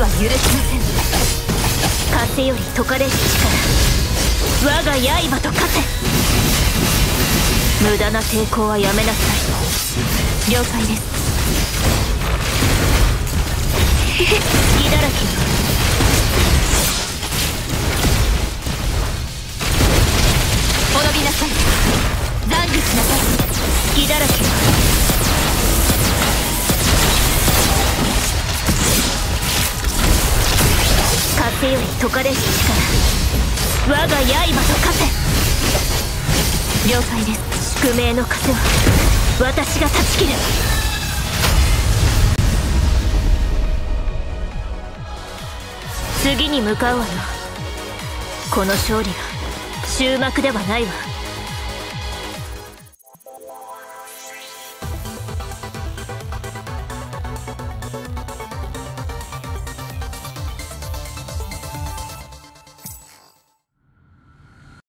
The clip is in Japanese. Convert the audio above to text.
は許しません。風より解かれる力、我が刃と化せ。無駄な抵抗はやめなさい。了解です。いだらけよ。滅びなさい。懺悔しなさい。隙だらけ。風より解かれし力、我が刃と化せ。了解です。宿命の風は私が断ち切る。次に向かうわよ。この勝利が終幕ではないわ。